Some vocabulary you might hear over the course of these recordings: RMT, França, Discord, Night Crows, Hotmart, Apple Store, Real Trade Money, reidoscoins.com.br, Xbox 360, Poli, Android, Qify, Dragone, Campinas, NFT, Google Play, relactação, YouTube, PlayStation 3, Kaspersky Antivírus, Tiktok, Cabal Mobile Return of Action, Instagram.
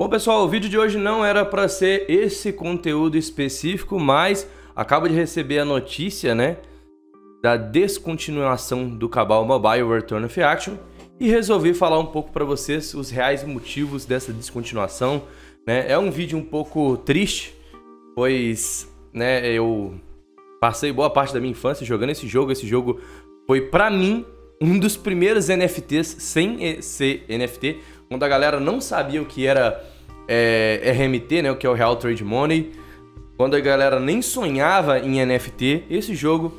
Bom, pessoal, o vídeo de hoje não era para ser esse conteúdo específico, mas acabo de receber a notícia, né, da descontinuação do Cabal Mobile Return of Action e resolvi falar um pouco para vocês os reais motivos dessa descontinuação, né? É um vídeo um pouco triste, pois, né, eu passei boa parte da minha infância jogando esse jogo foi para mim um dos primeiros NFTs sem ser NFT, quando a galera não sabia o que era RMT, né, o que é o Real Trade Money, quando a galera nem sonhava em NFT. Esse jogo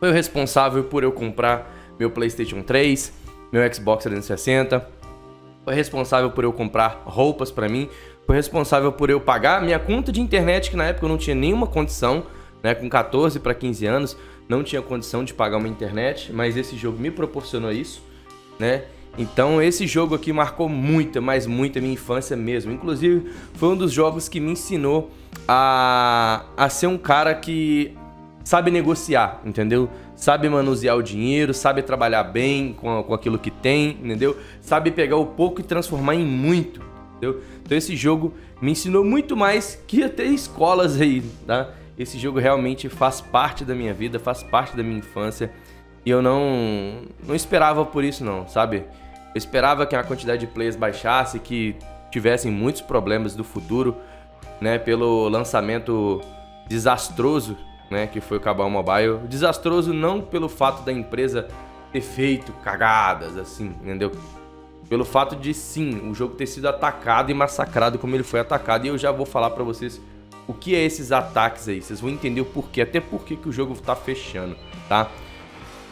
foi o responsável por eu comprar meu PlayStation 3, meu Xbox 360, foi responsável por eu comprar roupas para mim, foi responsável por eu pagar minha conta de internet, que na época eu não tinha nenhuma condição, né, com 14 para 15 anos, não tinha condição de pagar uma internet, mas esse jogo me proporcionou isso, né? Então esse jogo aqui marcou muita, mas muita minha infância mesmo. Inclusive foi um dos jogos que me ensinou a ser um cara que sabe negociar, entendeu? Sabe manusear o dinheiro, sabe trabalhar bem com aquilo que tem, entendeu? Sabe pegar o pouco e transformar em muito, entendeu? Então esse jogo me ensinou muito mais que até escolas aí, tá? Esse jogo realmente faz parte da minha vida, faz parte da minha infância. E eu não esperava por isso não, sabe? Eu esperava que a quantidade de players baixasse, que tivessem muitos problemas do futuro, né? Pelo lançamento desastroso, né? Que foi o Cabal Mobile. Desastroso não pelo fato da empresa ter feito cagadas, assim, entendeu? Pelo fato de, sim, o jogo ter sido atacado e massacrado como ele foi atacado. E eu já vou falar pra vocês o que é esses ataques aí, vocês vão entender o porquê, até porque que o jogo tá fechando, tá?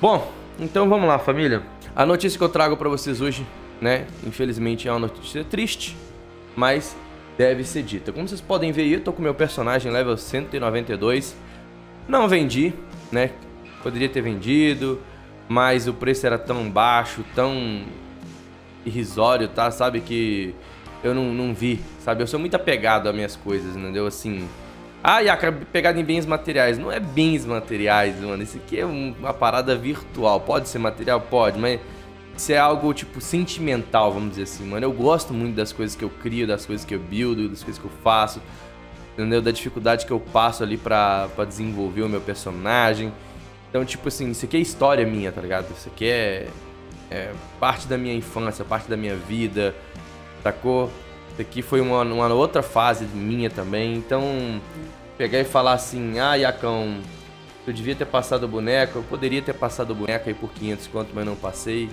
Bom, então vamos lá, família. A notícia que eu trago pra vocês hoje, né, infelizmente é uma notícia triste, mas deve ser dita. Como vocês podem ver, eu tô com meu personagem level 192, não vendi, né, poderia ter vendido, mas o preço era tão baixo, tão irrisório, tá, sabe, que eu não vi, sabe? Eu sou muito apegado às minhas coisas, entendeu? Assim, e acabei pegado em bens materiais. Não é bens materiais, mano. Isso aqui é uma parada virtual. Pode ser material? Pode, mas isso é algo, tipo, sentimental, vamos dizer assim, mano. Eu gosto muito das coisas que eu crio, das coisas que eu buildo, das coisas que eu faço, entendeu? Da dificuldade que eu passo ali pra desenvolver o meu personagem. Então, tipo assim, isso aqui é história minha, tá ligado? Isso aqui é parte da minha infância, parte da minha vida, sacou? Isso aqui foi uma outra fase minha também. então pegar e falar assim, Iacão, eu devia ter passado o boneco, eu poderia ter passado o boneco aí por 500 conto, mas não passei.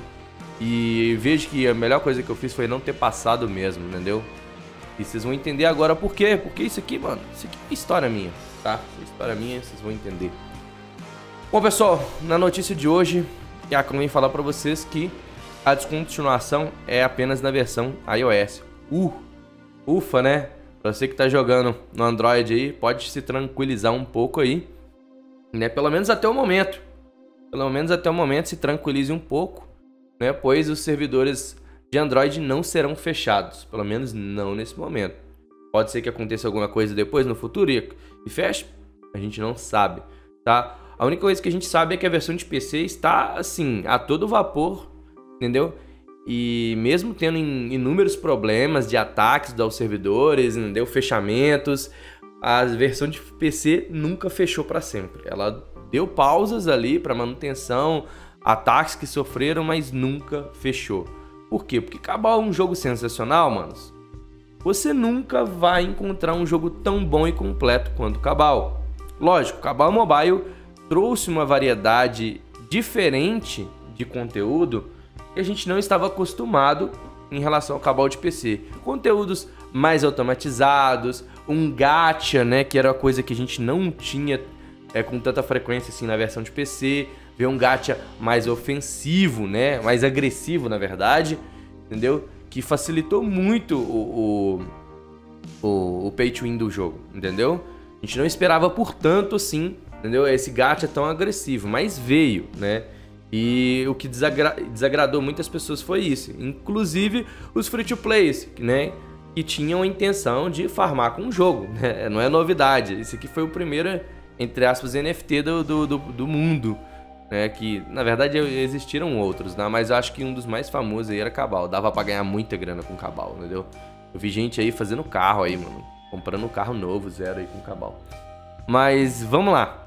E vejo que a melhor coisa que eu fiz foi não ter passado mesmo, entendeu? E vocês vão entender agora por quê. Porque isso aqui, mano, isso aqui é história minha, tá? É história minha, vocês vão entender. Bom, pessoal, na notícia de hoje, Iacão vem falar pra vocês que a descontinuação é apenas na versão iOS. Ufa, né? Pra você que tá jogando no Android aí, pode se tranquilizar um pouco aí, né? Pelo menos até o momento. Pelo menos até o momento se tranquilize um pouco, né? Pois os servidores de Android não serão fechados. Pelo menos não nesse momento. Pode ser que aconteça alguma coisa depois, no futuro, e feche. A gente não sabe, tá? A única coisa que a gente sabe é que a versão de PC está, assim, a todo vapor, entendeu? E mesmo tendo inúmeros problemas de ataques aos servidores, entendeu? Fechamentos, a versão de PC nunca fechou para sempre. Ela deu pausas ali para manutenção, ataques que sofreram, mas nunca fechou. Por quê? Porque Cabal é um jogo sensacional, manos. Você nunca vai encontrar um jogo tão bom e completo quanto Cabal. Lógico, Cabal Mobile trouxe uma variedade diferente de conteúdo que a gente não estava acostumado em relação ao Cabal de PC. Conteúdos mais automatizados, um gacha, né, que era uma coisa que a gente não tinha com tanta frequência assim na versão de PC. Ver um gacha mais ofensivo, né, mais agressivo, na verdade, entendeu? Que facilitou muito o pay to win do jogo, entendeu? A gente não esperava, portanto, assim, entendeu? Esse gacha tão agressivo, mas veio, né? E o que desagradou muitas pessoas foi isso. Inclusive os free-to-plays, né? Que tinham a intenção de farmar com o jogo, né? Não é novidade. Esse aqui foi o primeiro, entre aspas, NFT do mundo, né? Que, na verdade, existiram outros, né? Mas eu acho que um dos mais famosos aí era Cabal. Dava pra ganhar muita grana com Cabal, entendeu? Eu vi gente aí fazendo carro aí, mano. Comprando um carro novo, zero aí com Cabal. Mas vamos lá.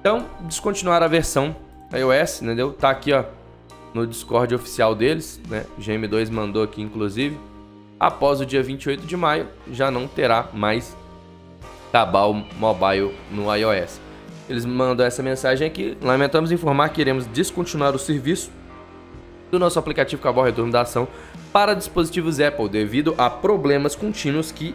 Então, descontinuar a versão iOS, entendeu? Tá aqui, ó, no Discord oficial deles, né? GM2 mandou aqui, inclusive. Após o dia 28 de maio, já não terá mais Cabal Mobile no iOS. Eles mandam essa mensagem aqui. Lamentamos informar que iremos descontinuar o serviço do nosso aplicativo Cabal Retorno da Ação para dispositivos Apple, devido a problemas contínuos que...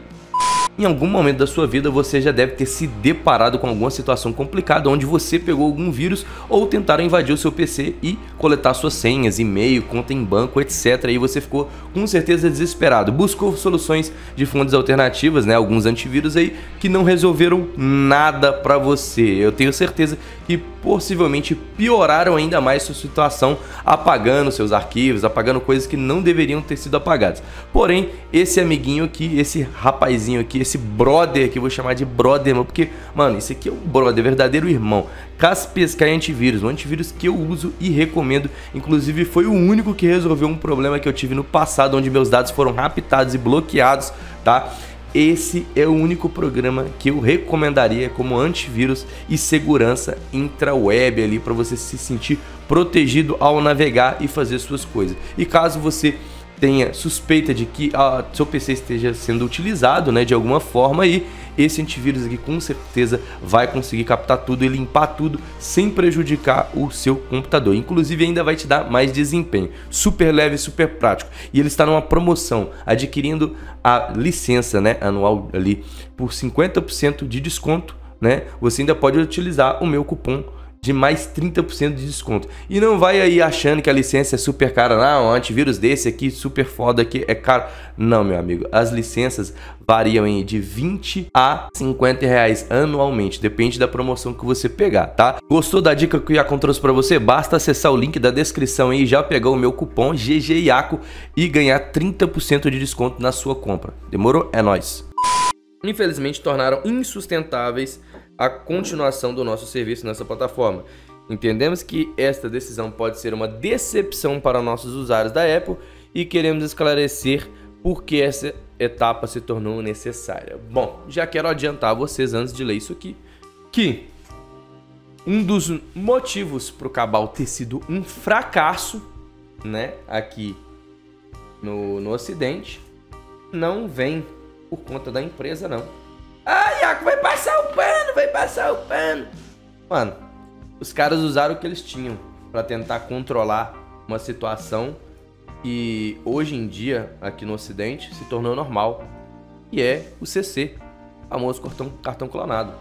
Em algum momento da sua vida você já deve ter se deparado com alguma situação complicada onde você pegou algum vírus ou tentaram invadir o seu PC e coletar suas senhas, e-mail, conta em banco, etc. E você ficou com certeza desesperado. Buscou soluções de fontes alternativas, né? Alguns antivírus aí que não resolveram nada pra você. Eu tenho certeza que possivelmente pioraram ainda mais sua situação, apagando seus arquivos, apagando coisas que não deveriam ter sido apagadas. Porém, esse amiguinho aqui, esse rapazinho aqui, esse brother, que eu vou chamar de brother, mano, porque, mano, esse aqui é um brother, verdadeiro irmão. Kaspersky Antivírus, um antivírus que eu uso e recomendo. Inclusive, foi o único que resolveu um problema que eu tive no passado, onde meus dados foram raptados e bloqueados, tá? Esse é o único programa que eu recomendaria como antivírus e segurança intra-web ali, para você se sentir protegido ao navegar e fazer suas coisas. E caso você tenha suspeita de que seu PC esteja sendo utilizado, né, de alguma forma aí, esse antivírus aqui com certeza vai conseguir captar tudo e limpar tudo sem prejudicar o seu computador. Inclusive ainda vai te dar mais desempenho. Super leve, super prático. E ele está numa promoção, adquirindo a licença, né, anual ali por 50% de desconto, né? Você ainda pode utilizar o meu cupom de mais 30% de desconto. E não vai aí achando que a licença é super cara. Não, um antivírus desse aqui, super foda aqui, é caro. Não, meu amigo. As licenças variam aí de 20 a 50 reais anualmente. Depende da promoção que você pegar, tá? Gostou da dica que o Iaco trouxe pra você? Basta acessar o link da descrição aí e já pegar o meu cupom GGIACO e ganhar 30% de desconto na sua compra. Demorou? É nóis. Infelizmente, tornaram insustentáveis a continuação do nosso serviço nessa plataforma. Entendemos que esta decisão pode ser uma decepção para nossos usuários da Apple e queremos esclarecer por que essa etapa se tornou necessária. Bom, já quero adiantar a vocês antes de ler isso aqui, que um dos motivos para o Cabal ter sido um fracasso, né, aqui no Ocidente, não vem por conta da empresa, não. Ah, Iaco, vai passar o pano, vai passar o pano. Mano, os caras usaram o que eles tinham pra tentar controlar uma situação que hoje em dia, aqui no Ocidente, se tornou normal. E é o CC, famoso cartão clonado.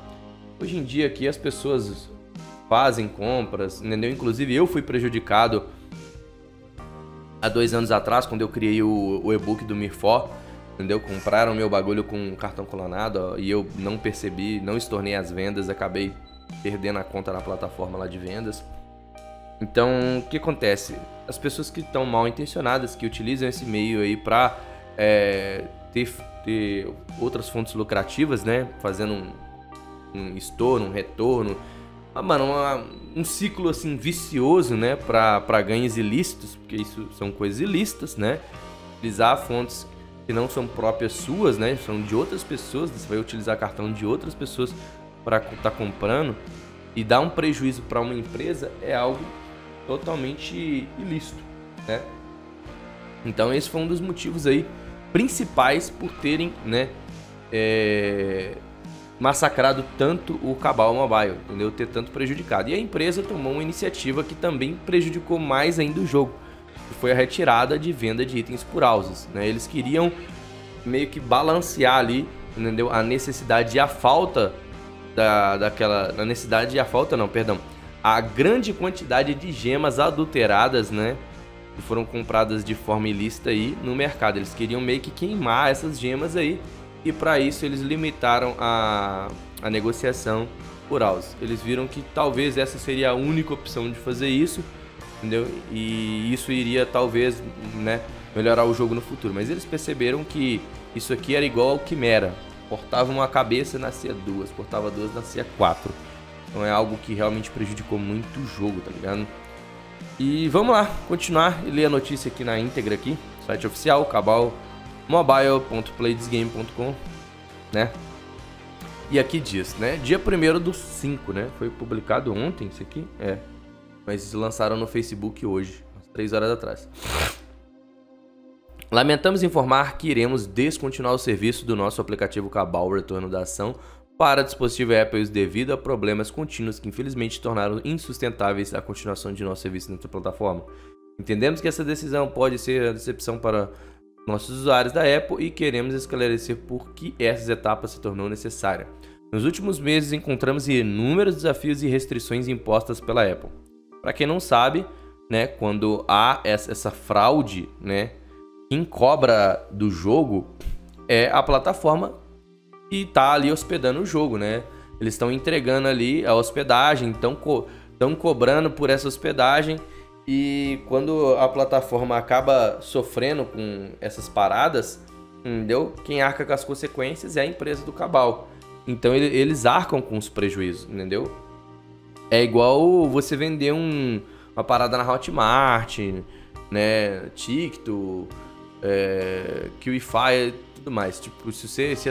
Hoje em dia aqui as pessoas fazem compras, entendeu? Inclusive eu fui prejudicado há 2 anos atrás, quando eu criei o e-book do Mirfor. Entendeu? Compraram meu bagulho com cartão clonado, ó, e eu não percebi, não estornei as vendas, acabei perdendo a conta na plataforma lá de vendas. Então, o que acontece? As pessoas que estão mal intencionadas, que utilizam esse meio aí pra ter outras fontes lucrativas, né? Fazendo um estorno, um retorno, mano, um ciclo assim vicioso, né? Pra ganhos ilícitos, porque isso são coisas ilícitas, né? Utilizar fontes que não são próprias suas, né? São de outras pessoas. Você vai utilizar cartão de outras pessoas para estar comprando e dar um prejuízo para uma empresa é algo totalmente ilícito, né? Então esse foi um dos motivos aí principais por terem, né, massacrado tanto o Cabal Mobile, entendeu? Ter tanto prejudicado. E a empresa tomou uma iniciativa que também prejudicou mais ainda o jogo, que foi a retirada de venda de itens por houses, né? Eles queriam meio que balancear ali, entendeu? A necessidade e a falta da necessidade e a falta não, perdão, a grande quantidade de gemas adulteradas, né, que foram compradas de forma ilícita aí no mercado. Eles queriam meio que queimar essas gemas aí e para isso eles limitaram a negociação por houses. Eles viram que talvez essa seria a única opção de fazer isso, entendeu? E isso iria talvez, né, melhorar o jogo no futuro. Mas eles perceberam que isso aqui era igual ao Quimera. Portava uma cabeça, nascia duas. Portava duas, nascia quatro. Então é algo que realmente prejudicou muito o jogo, tá ligado? E vamos lá, continuar e ler a notícia aqui na íntegra aqui. Site oficial, Cabal mobile.playthisgame.com, né? E aqui diz, né? Dia 1º do 5, né? Foi publicado ontem isso aqui, é. Mas lançaram no Facebook hoje, às 3 horas atrás. Lamentamos informar que iremos descontinuar o serviço do nosso aplicativo Cabal Return of Action para dispositivo Apple devido a problemas contínuos que infelizmente tornaram insustentáveis a continuação de nosso serviço nessa plataforma. Entendemos que essa decisão pode ser a decepção para nossos usuários da Apple e queremos esclarecer por que essas etapas se tornou necessária. Nos últimos meses encontramos inúmeros desafios e restrições impostas pela Apple. Para quem não sabe, né, quando há essa fraude, né, quem cobra do jogo é a plataforma que está ali hospedando o jogo, né? Eles estão entregando ali a hospedagem, estão cobrando por essa hospedagem. E quando a plataforma acaba sofrendo com essas paradas, entendeu? Quem arca com as consequências é a empresa do Cabal. Então eles arcam com os prejuízos, entendeu? É igual você vender uma parada na Hotmart, né? TikTok, Qify e tudo mais. Tipo, se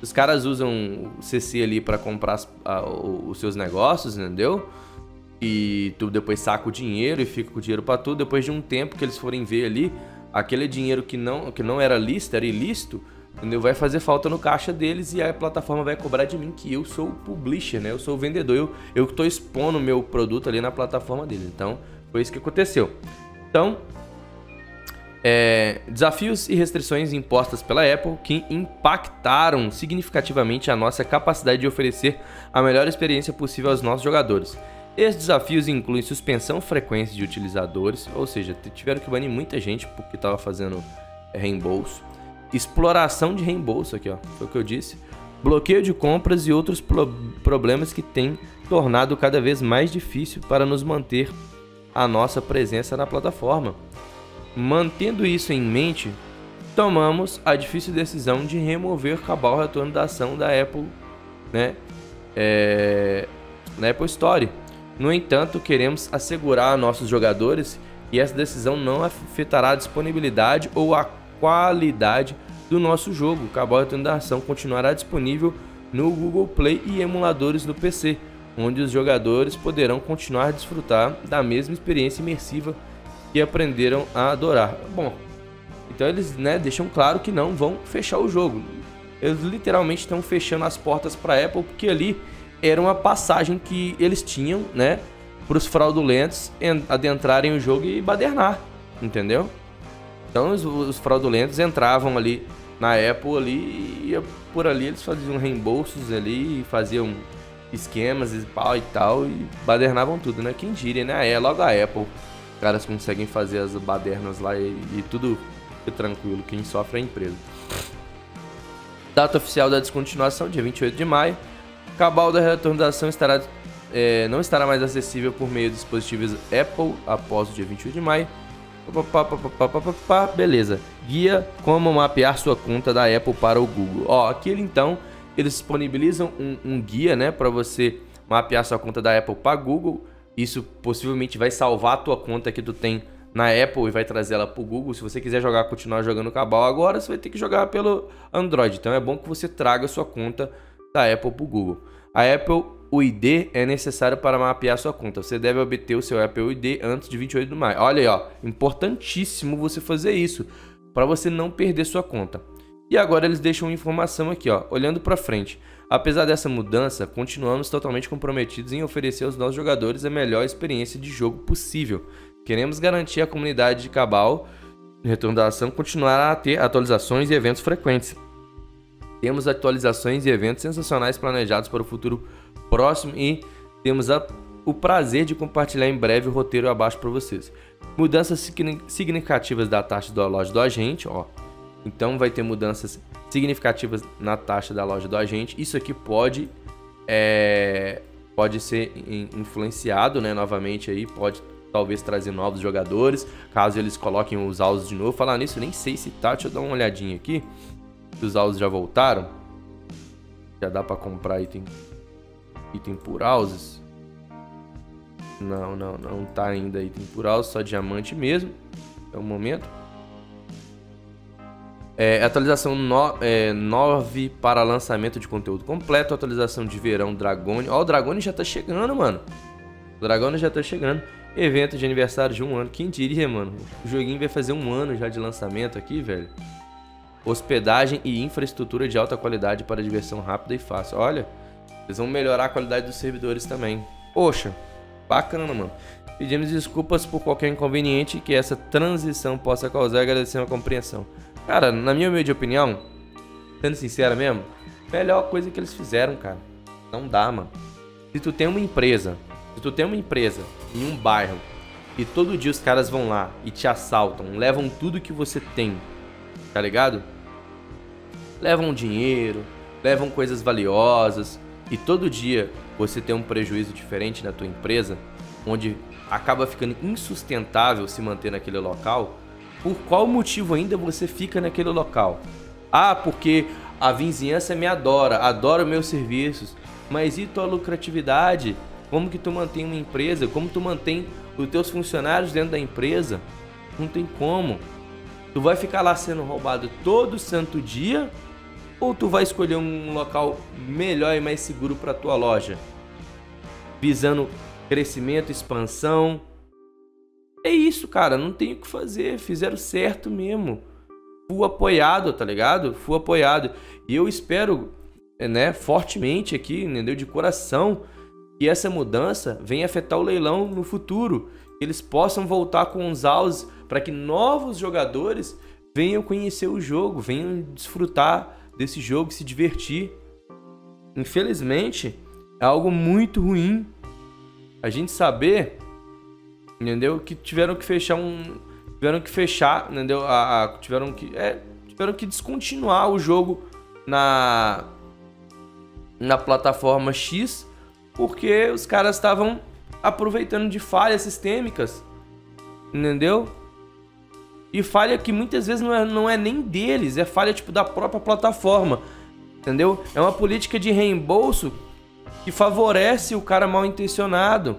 os caras usam o CC ali para comprar os seus negócios, entendeu? E tu depois saca o dinheiro e fica com o dinheiro para tu. Depois de um tempo que eles forem ver ali, aquele dinheiro que não era lícito, era ilícito, entendeu? Vai fazer falta no caixa deles e a plataforma vai cobrar de mim que eu sou o publisher, né? Eu sou o vendedor, eu que tô expondo o meu produto ali na plataforma deles. Então, foi isso que aconteceu. Então, desafios e restrições impostas pela Apple que impactaram significativamente a nossa capacidade de oferecer a melhor experiência possível aos nossos jogadores. Esses desafios incluem suspensão frequente de utilizadores, ou seja, tiveram que banir muita gente porque estava fazendo reembolso. Exploração de reembolso, aqui ó, foi o que eu disse. Bloqueio de compras e outros problemas que têm tornado cada vez mais difícil para nos manter a nossa presença na plataforma. Mantendo isso em mente, tomamos a difícil decisão de remover Cabal Return of Action da Apple, né? Na Apple Store. No entanto, queremos assegurar a nossos jogadores que essa decisão não afetará a disponibilidade ou a qualidade do nosso jogo. Cabal Return of Action continuará disponível no Google Play e emuladores do PC, onde os jogadores poderão continuar a desfrutar da mesma experiência imersiva que aprenderam a adorar. Bom, então eles, né, deixam claro que não vão fechar o jogo. Eles literalmente estão fechando as portas para a Apple, porque ali era uma passagem que eles tinham, né, para os fraudulentos adentrarem o jogo e badernar, entendeu? Então os fraudulentos entravam ali na Apple ali, e por ali eles faziam reembolsos ali, faziam esquemas e tal, e badernavam tudo, né? Quem diria, né? É logo a Apple, os caras conseguem fazer as badernas lá e tudo tranquilo, quem sofre é a empresa. Data oficial da descontinuação, dia 28 de maio. Cabal da Return of Action não estará mais acessível por meio de dispositivos Apple após o dia 28 de maio. Beleza. Guia como mapear sua conta da Apple para o Google. Ó, aqui então eles disponibilizam um guia, né, para você mapear sua conta da Apple para Google. Isso possivelmente vai salvar a tua conta que tu tem na Apple e vai trazer ela para o Google. Se você quiser jogar, continuar jogando Cabal agora, você vai ter que jogar pelo Android. Então é bom que você traga sua conta da Apple para o Google. A Apple ID é necessário para mapear sua conta. Você deve obter o seu Apple ID antes de 28 de maio. Olha aí, ó, importantíssimo você fazer isso para você não perder sua conta. E agora eles deixam informação aqui, ó, olhando para frente. Apesar dessa mudança, continuamos totalmente comprometidos em oferecer aos nossos jogadores a melhor experiência de jogo possível. Queremos garantir à comunidade de Cabal Return of Action continuará a ter atualizações e eventos frequentes. Temos atualizações e eventos sensacionais planejados para o futuro próximo e temos o prazer de compartilhar em breve o roteiro abaixo para vocês. Mudanças significativas da taxa da loja do agente, ó. Então vai ter mudanças significativas na taxa da loja do agente. Isso aqui pode ser influenciado, né, novamente aí, pode talvez trazer novos jogadores, caso eles coloquem os alvos de novo. Falar nisso, nem sei se tá, deixa eu dar uma olhadinha aqui. Os alvos já voltaram. Já dá pra comprar item por alvos? Não tá ainda item por alvos, só diamante mesmo. É o momento. Atualização 9 para lançamento de conteúdo completo. Atualização de verão Dragone. Ó, o Dragone já tá chegando, mano. O Dragone já tá chegando. Evento de aniversário de 1 ano. Quem diria, mano? O joguinho vai fazer 1 ano já de lançamento aqui, velho. Hospedagem e infraestrutura de alta qualidade para diversão rápida e fácil. Olha, eles vão melhorar a qualidade dos servidores também. Poxa, bacana, mano. Pedimos desculpas por qualquer inconveniente que essa transição possa causar e agradecemos a compreensão. Cara, na minha humilde opinião, sendo sincero mesmo, melhor coisa que eles fizeram, cara. Não dá, mano. Se tu tem uma empresa, em um bairro e todo dia os caras vão lá e te assaltam, levam tudo que você tem, tá ligado? Levam dinheiro, levam coisas valiosas e todo dia você tem um prejuízo diferente na tua empresa, onde acaba ficando insustentável se manter naquele local. Por qual motivo ainda você fica naquele local? Ah, porque a vizinhança me adora, adora meus serviços. Mas e tua lucratividade? Como que tu mantém uma empresa? Como tu mantém os teus funcionários dentro da empresa? Não tem como. Tu vai ficar lá sendo roubado todo santo dia? Ou tu vai escolher um local melhor e mais seguro para tua loja? Visando crescimento, expansão... É isso, cara, não tem o que fazer, fizeram certo mesmo. Fui apoiado, tá ligado? Fui apoiado. E eu espero, né, fortemente aqui, entendeu? De coração, que essa mudança venha afetar o leilão no futuro. Que eles possam voltar com os auges para que novos jogadores venham conhecer o jogo, venham desfrutar desse jogo, se divertir. Infelizmente, é algo muito ruim a gente saber... Entendeu? Que tiveram que fechar entendeu? Tiveram que descontinuar o jogo na plataforma X, porque os caras estavam aproveitando de falhas sistêmicas, entendeu? E falha que muitas vezes não é nem deles, é falha tipo da própria plataforma, entendeu? É uma política de reembolso que favorece o cara mal intencionado.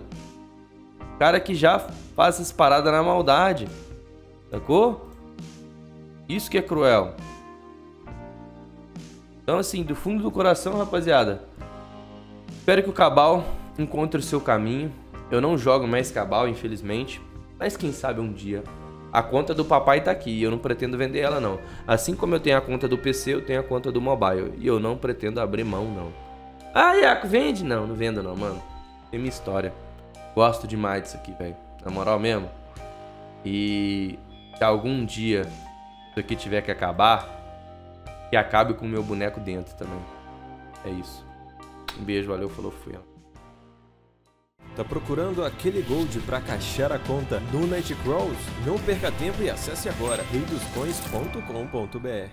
Cara que já faz essas paradas na maldade, sacou? Isso que é cruel. Então assim, do fundo do coração, rapaziada, espero que o Cabal encontre o seu caminho. Eu não jogo mais Cabal, infelizmente, mas quem sabe um dia. A conta do papai tá aqui e eu não pretendo vender ela, não. Assim como eu tenho a conta do PC, eu tenho a conta do mobile e eu não pretendo abrir mão, não. Ah, Iaco, vende? Não, não vendo não, mano. Tem minha história. Gosto demais disso aqui, velho. Na moral mesmo. E se algum dia isso aqui tiver que acabar, que acabe com o meu boneco dentro também. É isso. Um beijo, valeu, falou, fui. Tá procurando aquele gold pra caixar a conta no Night Crows? Não perca tempo e acesse agora reidoscoins.com.br.